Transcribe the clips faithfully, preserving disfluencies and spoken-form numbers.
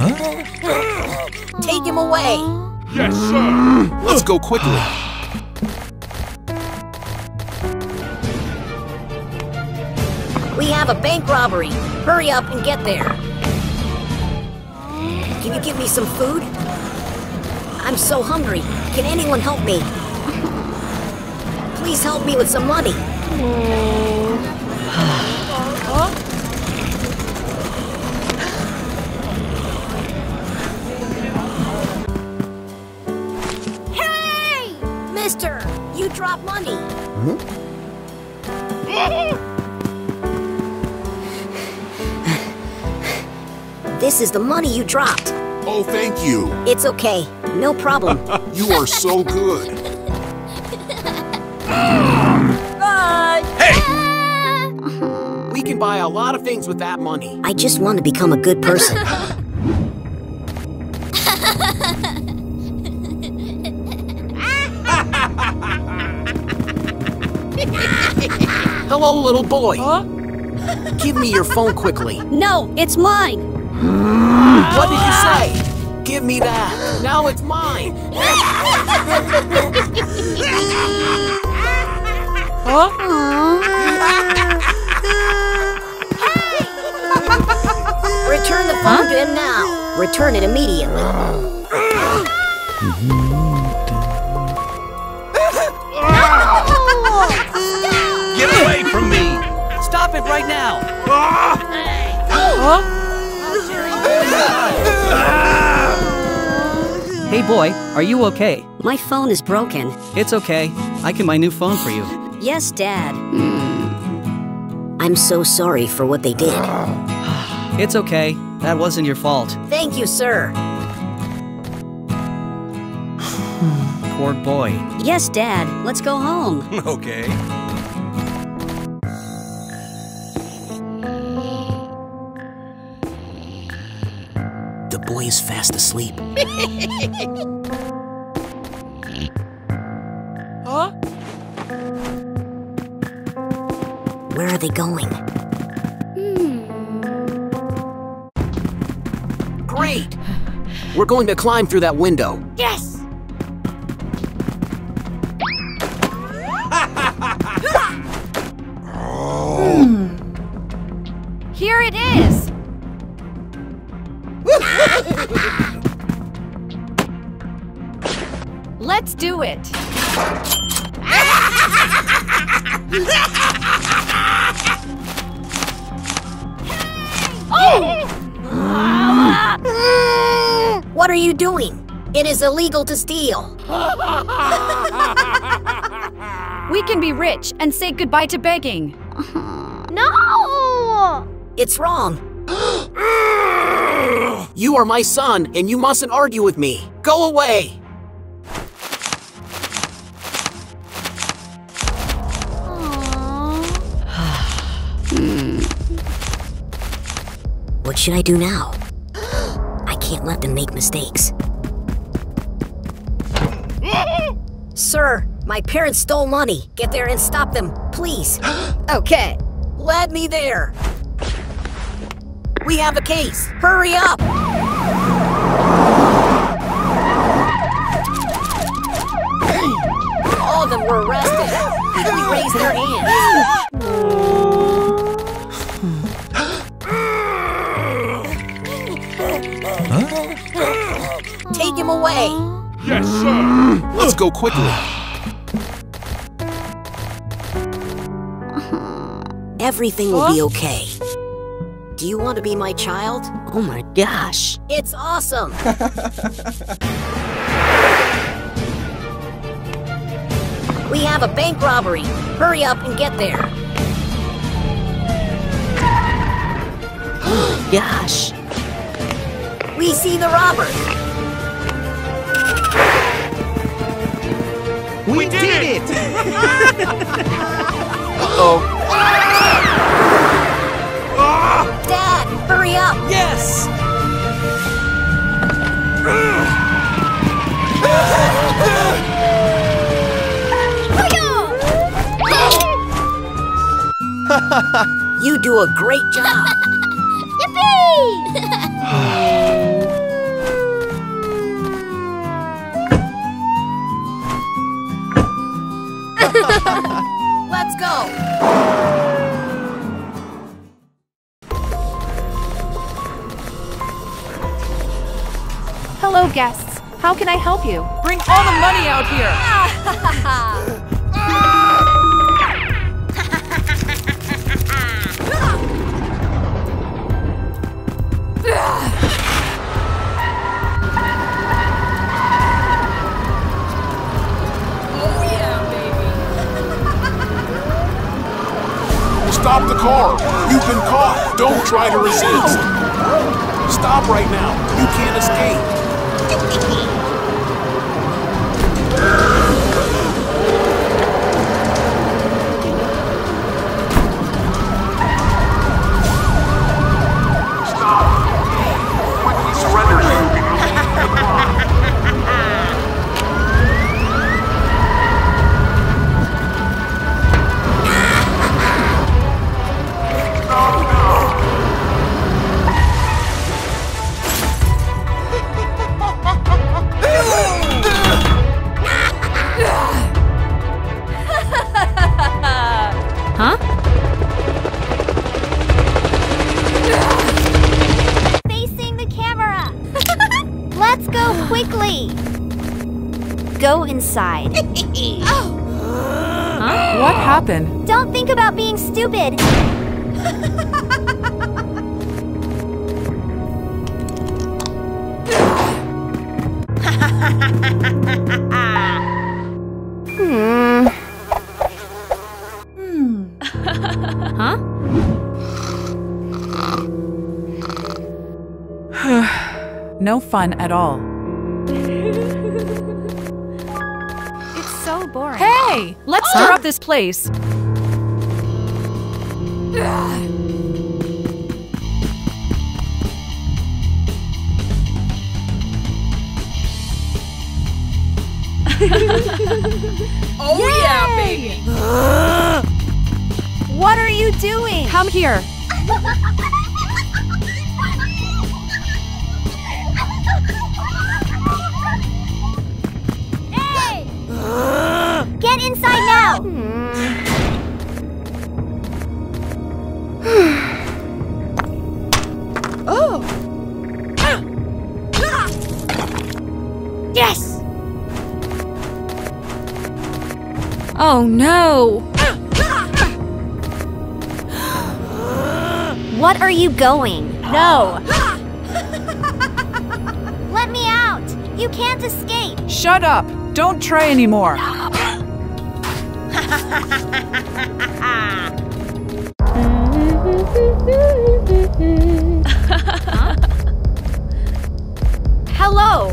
Huh? Take him away! Yes, sir! Let's go quickly! We have a bank robbery! Hurry up and get there! Can you give me some food? I'm so hungry. Can anyone help me? Please help me with some money. Hey! Mister, you dropped money. Hmm? This is the money you dropped. Oh, thank you. It's okay. No problem. You are so good. Bye. Hey! We can buy a lot of things with that money. I just want to become a good person. Hello, little boy. Huh? Give me your phone quickly. No, it's mine. What did you say? Give me that! Now it's mine! Huh? Return the phone to him now! Return it immediately! Get away from me! Stop it right now! Huh? Hey boy, are you okay? My phone is broken. It's okay. I can buy a new phone for you. Yes, Dad. Mm. I'm so sorry for what they did. It's okay. That wasn't your fault. Thank you, sir. Poor boy. Yes, Dad. Let's go home. Okay. Boy is fast asleep. Huh? Where are they going? Hmm. Great! We're going to climb through that window. Yes! Hmm. Here it is! Let's do it! Oh! What are you doing? It is illegal to steal! We can be rich and say goodbye to begging. No! It's wrong. You are my son, and you mustn't argue with me. Go away! What should I do now? I can't let them make mistakes. Sir, my parents stole money. Get there and stop them, please. Okay. Let me there. We have a case. Hurry up! All of them were arrested. Quickly raise their hands. Huh? Take him away. Yes, sir. Let's go quickly. Everything will be okay. Do you want to be my child? Oh my gosh. It's awesome! We have a bank robbery. Hurry up and get there. Oh my gosh. We see the robber. We, we did, did it! it. Uh-oh. Dad, hurry up! Yes! You do a great job. Yippee! Let's go! Hello, guests. How can I help you? Bring all the money out here! Oh, yeah, baby! Stop the car! You've been caught! Don't try to resist! Stop right now! You can't escape! Go inside. Oh. Huh? What happened? Don't think about being stupid. Hmm. Hmm. Huh? No fun at all. Boring. Hey! Let's oh. Drop this place! Oh Yay! Yeah, baby! What are you doing? Come here! Get inside now! Oh! Yes! Oh no! What are you going? No! Let me out! You can't escape! Shut up! Don't try anymore! Hello!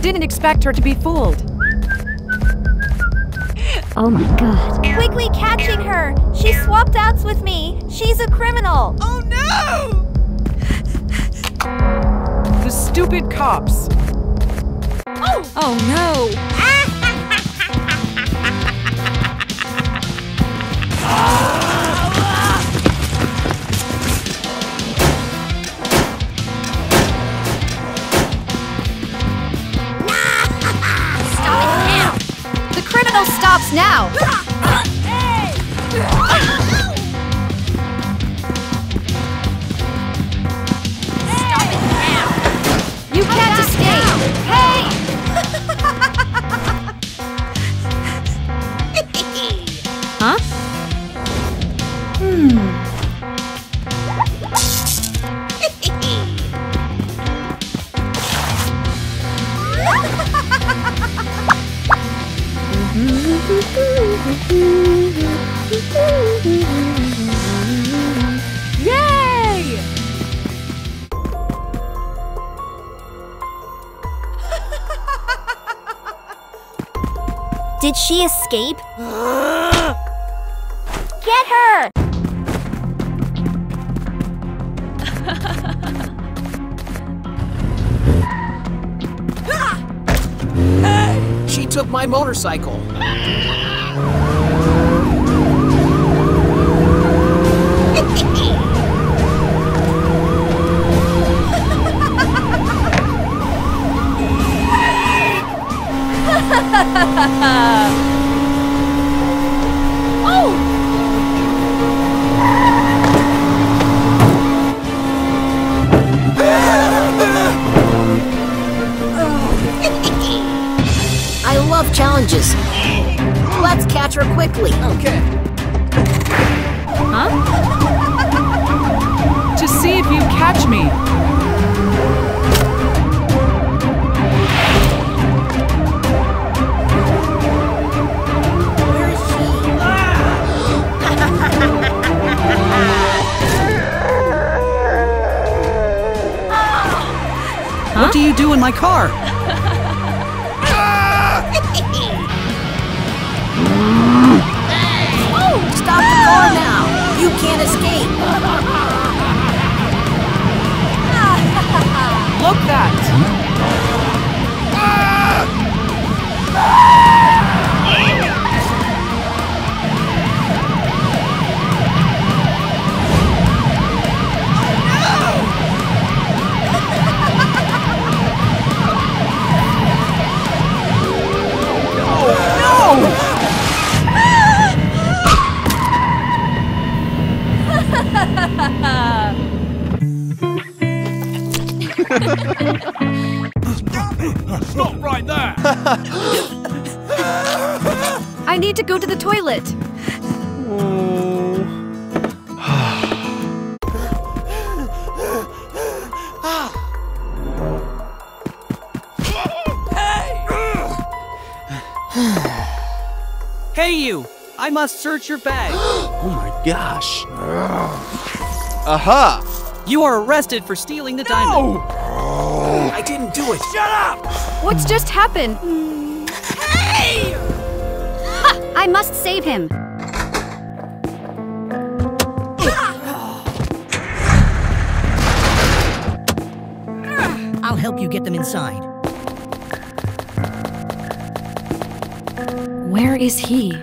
Didn't expect her to be fooled. Oh my god. Quickly catching her! She swapped outs with me! She's a criminal! Oh no! The stupid cops. Oh, oh no! Stop it now! The criminal stops now! Hey. Huh? Hmm. Yay! Did she escape? Get her! She took my motorcycle. Challenges. Let's catch her quickly. Okay. Huh? To see if you catch me. Where is she? Ah! Huh? What do you do in my car? Stop the car now! You can't escape! Look that! No! No! Stop right there! I need to go to the toilet. Hey you! I must search your bag. Oh my gosh! Aha! Uh-huh. You are arrested for stealing the no! diamond. Oh, I didn't do it. Shut up! What's just happened? Hey! Ha! I must save him. I'll help you get them inside. Where is he?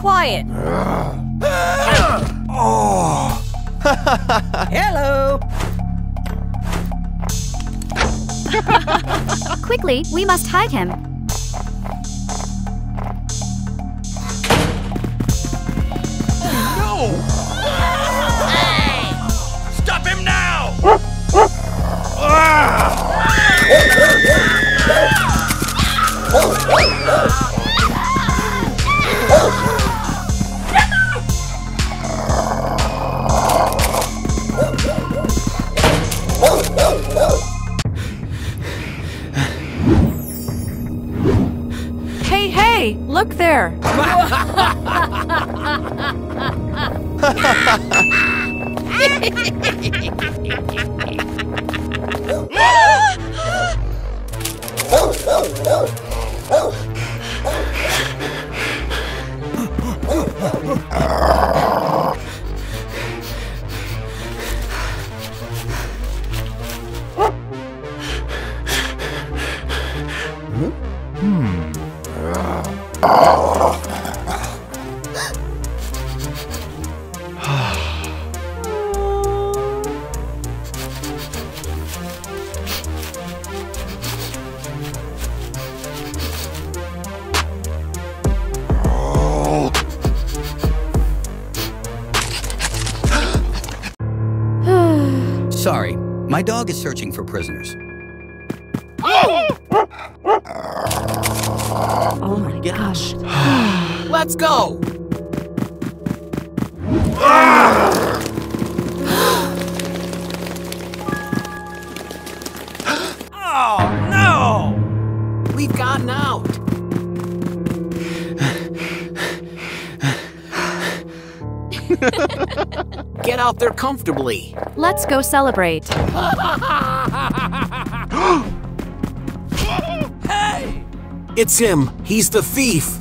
Quiet. Oh. Hello. Quickly, we must hide him. No! Hey. Stop him now! Look there! Sorry, my dog is searching for prisoners. Oh my gosh. Let's go! Oh no! We've gotten out. Get out there comfortably. Let's go celebrate. Hey! It's him. He's the thief.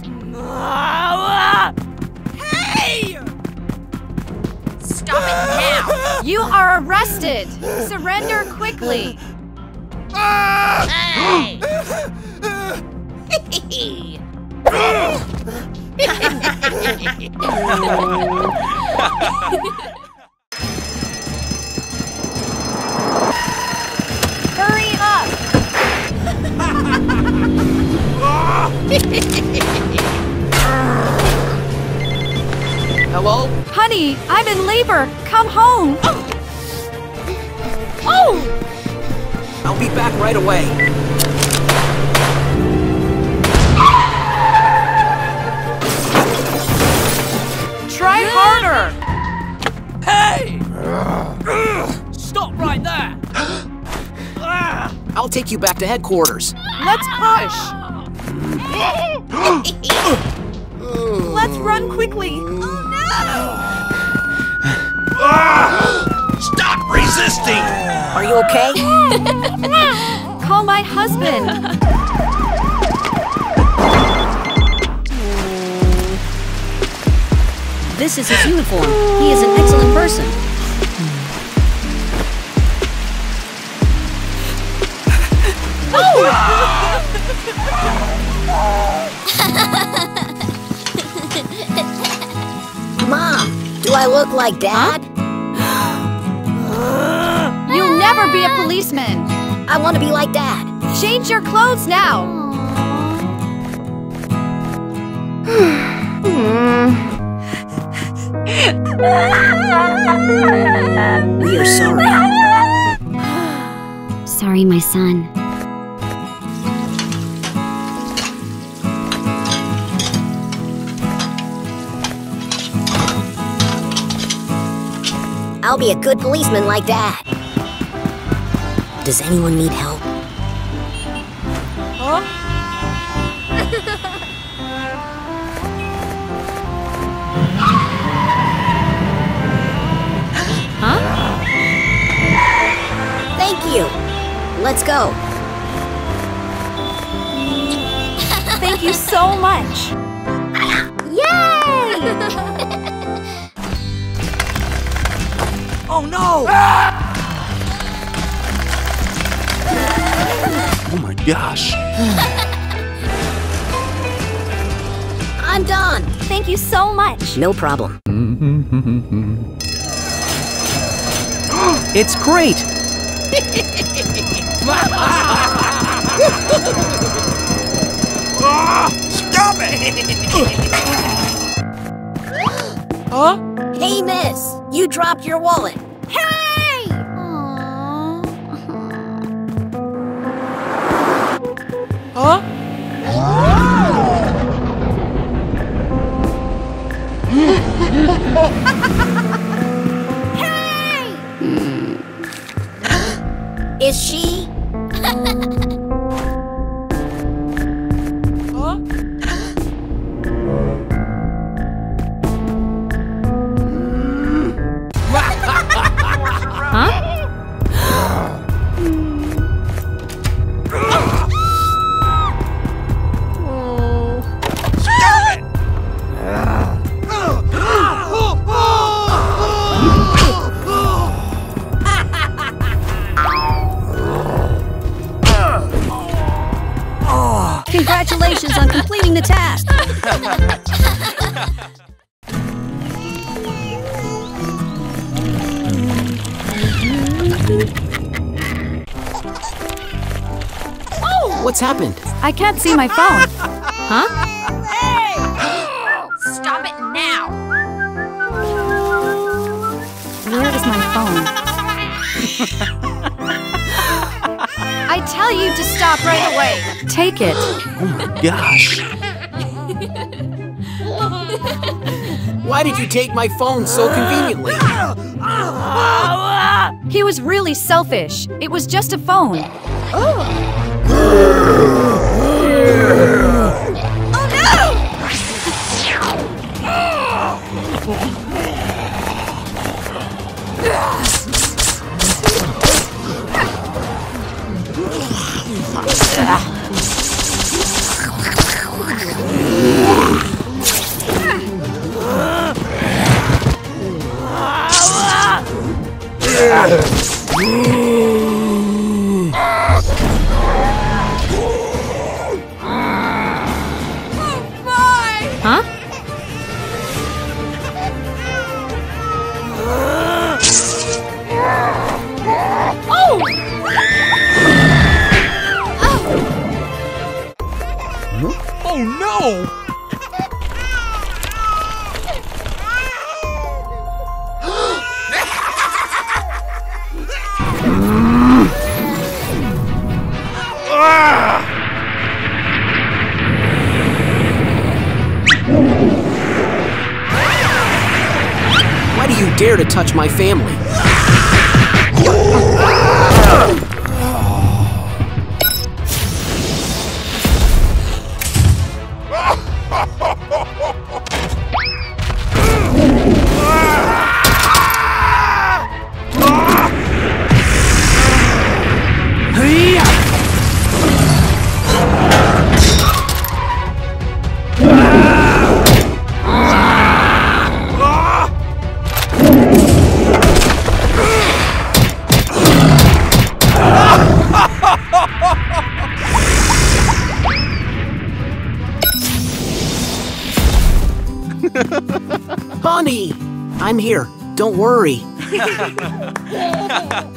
Hey! Stop it now. You are arrested. Surrender quickly. Hey! Hurry up! Hello? Honey, I'm in labor. Come home. Oh! Oh! I'll be back right away. Try harder! Hey! Stop right there! I'll take you back to headquarters. Let's push! Let's run quickly! Oh no! Stop resisting! Are you okay? Call my husband! This is his uniform. He is an excellent person. Oh! Mom, do I look like Dad? You'll never be a policeman. I want to be like Dad. Change your clothes now. Hmm. We are sorry. Sorry, my son. I'll be a good policeman like Dad. Does anyone need help? Huh? Thank you. Let's go. Thank you so much. Yay! Oh no! Ah! Oh my gosh. I'm done. Thank you so much. No problem. It's great. Stop it! Huh? Hey, miss! You dropped your wallet. Hey! Aww. Huh? Is she? Huh? Huh? Congratulations on completing the task! Oh! What's happened? I can't see my phone. Huh? Hey! Stop it now! Where is my phone? I tell you to stop right away. Take it. Oh my gosh. Why did you take my phone so conveniently? He was really selfish. It was just a phone. Oh, oh no! Huh? No! Why do you dare to touch my family? Honey, I'm here. Don't worry.